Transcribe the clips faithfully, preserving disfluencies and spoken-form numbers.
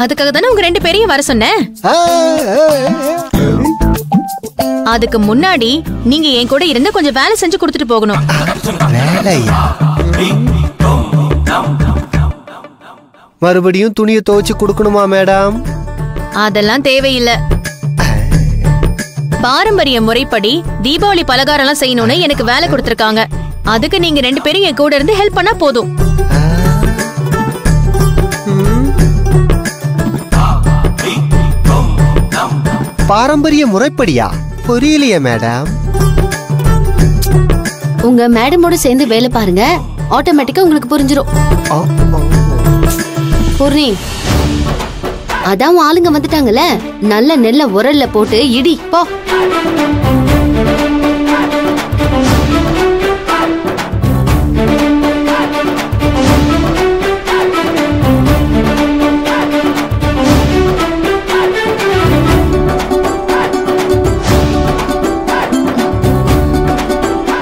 அதுக்காக தான உங்க ரெண்டு பேரையும் வர சொன்னேன். அதுக்கு முன்னாடி நீங்க என் கூட இருந்து கொஞ்சம் வேலை செஞ்சு கொடுத்துட்டு போகணும். மறுபடியும் துணியை துவைச்சு கொடுக்கணுமா மேடம்? அதெல்லாம் தேவையில்லை. பாரம்பரிய முறைப்படி தீபாவளி பலகாரம் எல்லாம் செய்யணும்னு எனக்கு வேலை கொடுத்திருக்காங்க. அதுக்கு நீங்க ரெண்டு பேரும் என் கூட இருந்து ஹெல்ப் பண்ணா போதும். பாரம்பரிய முறைப்படியா? புரியலையே மேடம். உங்க மேடமோட சேர்ந்து வேலை பாருங்க, ஆட்டோமேட்டிக்கா உங்களுக்கு புரிஞ்சிடும். பூர்ணி, அதான் ஆளுங்க வந்துட்டாங்கல, நல்ல நெல்ல உரல்ல போட்டு இடி போ.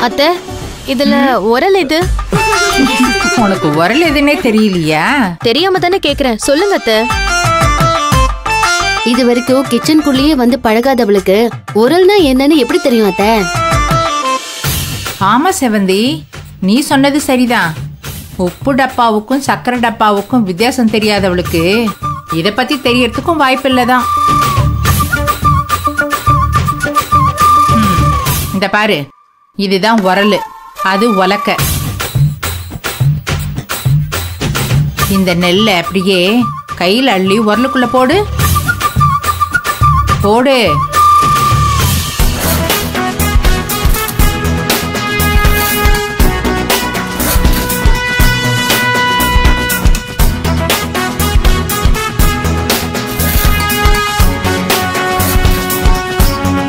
அத்தை, இதுல உரல் எது? உனக்கு உரல் எதுன்னே தெரியலையா? தெரியாம தானே கேக்குறேன், சொல்லுங்க அத்தை. இது வரைக்கும் கிச்சனுக்குள்ளேயே வந்து பழகாதவளுக்கு உரல்னா என்னன்னு எப்படி தெரியும் அத்தை? ஆமா செவந்தி, நீ சொன்னது சரிதான். உப்பு டப்பாவுக்கும் சக்கரை டப்பாவுக்கும் வித்தியாசம் தெரியாதவளுக்கு இத பத்தி தெரியறதுக்கும் வாய்ப்பு இல்லதான். இந்த பாரு, இதுதான் உரல், அது உலக்க. இந்த நெல்லை அப்படியே கையில் அள்ளி உரலுக்குள்ள போடு போடு.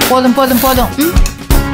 போதும் போதும் போதும்,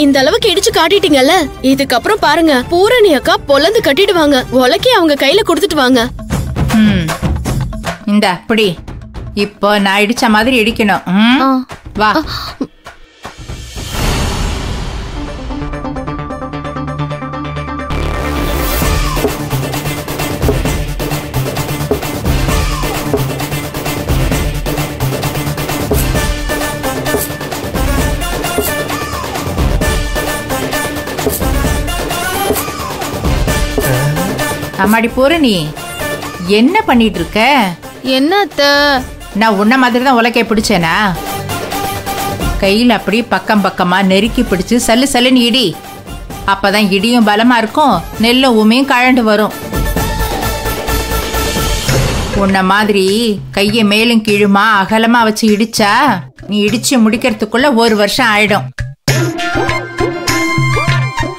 இந்த அளவுக்கு இடிச்சு காட்டிட்டீங்கல்ல, இதுக்கப்புறம் பாருங்க பூரணி அக்கா பொலந்து கட்டிடுவாங்க. உலக்கி அவங்க கையில கொடுத்துடுவாங்க. இந்த அப்படி இப்போ நான் இடிச்ச மாதிரி இடிக்கணும். வா, அம்மாடி பூரணி, என்ன பண்ணிட்டு இருக்க? என்னத்த, நான் உன்ன மாதிரி தான் உலக்கைய பிடிச்சேனா? கையில் அப்படி பக்கம் பக்கமா நெருக்கி பிடிச்சு சல்லு சல்லுன்னு இடி. அப்பதான் இடியும் பலமா இருக்கும், நெல்லும் உமையும் கழண்டு வரும். உன்ன மாதிரி கையை மேலும் கீழுமா அகலமா வச்சு இடிச்சா நீ இடிச்சு முடிக்கிறதுக்குள்ள ஒரு வருஷம் ஆயிடும்.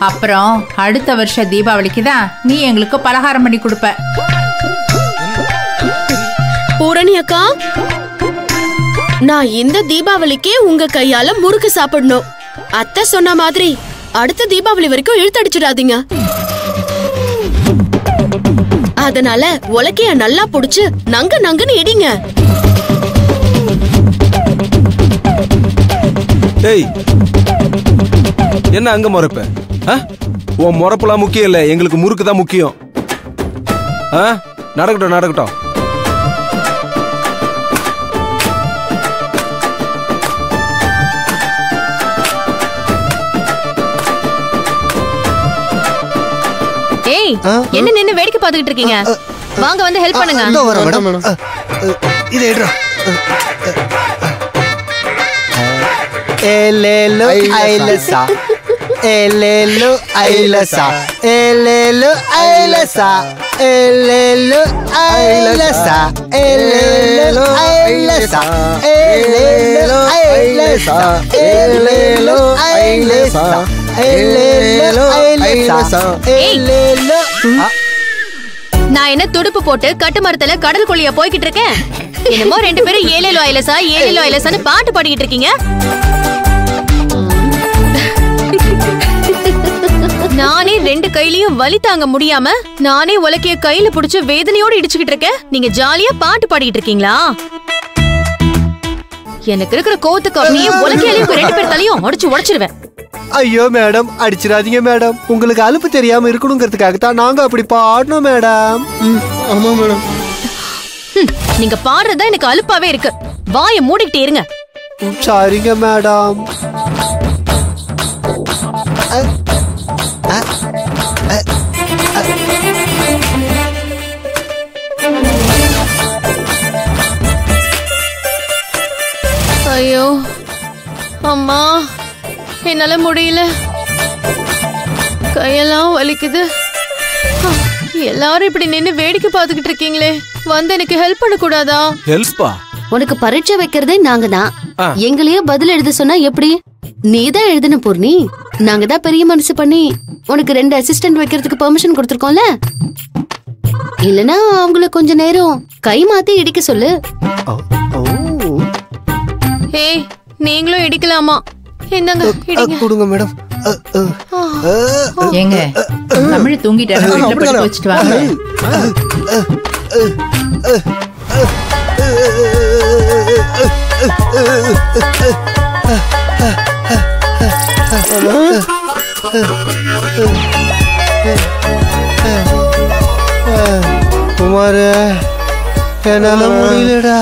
அப்புறம் அடுத்த வருஷம் தீபாவளிக்கு தான் நீ எங்களுக்கு பலகாரம் பண்ணி கொடுப்ப. பூரணி அக்கா, நான் இந்த தீபாவளிக்கே உங்க கையால முறுக்கு சாப்பிடணும். அத்தை சொன்ன மாதிரி அடுத்த தீபாவளி வரைக்கும் இழுத்தடிச்சிடாதீங்க. அதனால உலக்கைய நல்லா புடிச்சு நங்க நங்கன்னு இடிங்க. என்ன அங்க முறைப்ப? உன் முறப்பெல்லாம் முக்கியம் இல்லை, எங்களுக்கு முறுக்கு தான் முக்கியம். நடக்கட்டும் நடக்கட்டும். ஏய், என்ன நின்னு வேடிக்கை பார்த்துக்கிட்டு இருக்கீங்க? வாங்க வந்து ஹெல்ப் பண்ணுங்க. Elelu ailasa, elelu ailasa, elelu ailasa, elelu ailasa, elelu ailasa, elelu ailasa, elelu ailasa, elelu. நான் என்ன துடுப்பு போட்டு கட்டு மரத்துல கடல் குளிய போய்கிட்டு இருக்கேன். என்னமோ ரெண்டு பேரும் ஏலேலு அயலசா ஏலேலு அயலசான்னு பாட்டு பாடிக்கிட்டு இருக்கீங்க. நானே ரெண்டு கையிலயும் வலி தாங்க முடியாம நானே உலக்கைய கையில புடிச்சு வேதனையோட இடிச்சுக்கிட்டு இருக்கேன். நீங்க ஜாலியா பாட்டு பாடிக்கிட்டு இருக்கீங்களா? எனக்கு இருக்கிற கோவத்துக்கு அப்படியே உலக்கையிலயும் ரெண்டு பேர் தலையும் உடைச்சு உடைச்சிருவேன். ஐயோ மேடம், அடிச்சிடாதீங்க மேடம். உங்களுக்கு அலுப்பு தெரியாம இருக்கணுங்கிறதுக்காகத்தான் நாங்க அப்படி பாடணும் மேடம். ஆமா மேடம், நீங்க பாடுறதா எனக்கு அலுப்பாவே இருக்கு. வாயை மூடிக்கிட்டே இருங்க. சாரிங்க மேடம். ஐயோ அம்மா, என்னால முடியல, கையெல்லாம் வலிக்குது. எல்லாரும் இப்படி நின்னு வேடிக்கை பார்த்துக்கிட்டு இருக்கீங்களே, வந்து எனக்கு ஹெல்ப் பண்ண கூடாதா? ஹெல்ப்பா? உனக்கு பரீட்சை வைக்கிறதே நாங்க தான். எங்களையே பதில் எழுத சொன்னா எப்படி? நீதான் எழுதுன பூர்ணி. நாங்க தான் பெரிய மனசு பண்ணி உனக்கு ரெண்டு அசிஸ்டன்ட் வைக்கிறதுக்கு பெர்மிஷன் கொடுத்துருக்கோம்ல. இல்லனா அவங்கள கொஞ்ச நேரம் கை மாத்தி இடிக்க சொல்லு. ஏய், நீங்களும் இடிக்கலாமா? கொடுங்க மேடம். எங்க தமிழ் தூங்கிட்டாங்க, வீட்டுல போய் வச்சிட்டு வாங்க. குமார, என்னால முடியலடா,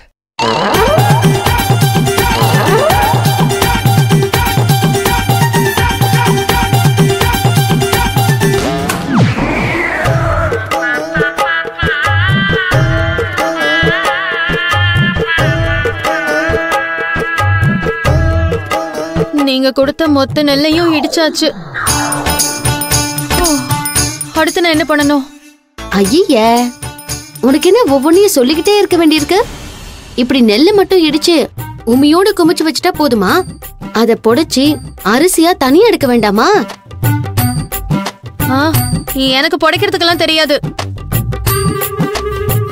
நீங்க கொடுத்த மொத்த நெல்லையும் இடிச்சாச்சு. அடுத்து நான் என்ன பண்ணணும்? ஐயே, உனக்கு என்ன ஒவ்வொன்னையும் சொல்லிக்கிட்டே இருக்க வேண்டியிருக்கு? இப்படி நெல்லை மட்டும் இடிச்சு உமியோட குமிச்சு வச்சுட்டா போதுமா? அதை பொடைச்சி அரிசியா தனியா எடுக்க வேண்டாமா? எனக்கு பொடைக்கிறதுக்கெல்லாம் தெரியாது.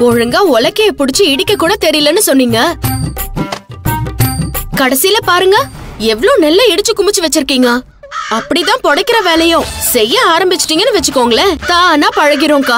ஒழுங்கா உலக்கைய புடிச்சு இடிக்க கூட தெரியலன்னு சொன்னீங்க. கடைசியில பாருங்க, எவ்வளவு நெல்லை இடிச்சு குமிச்சு வச்சிருக்கீங்க. அப்படிதான் பொடைக்கிற வேலையும் செய்ய ஆரம்பிச்சிட்டீங்கன்னு வச்சுக்கோங்களேன், தானா பழகிறோம்க்கா.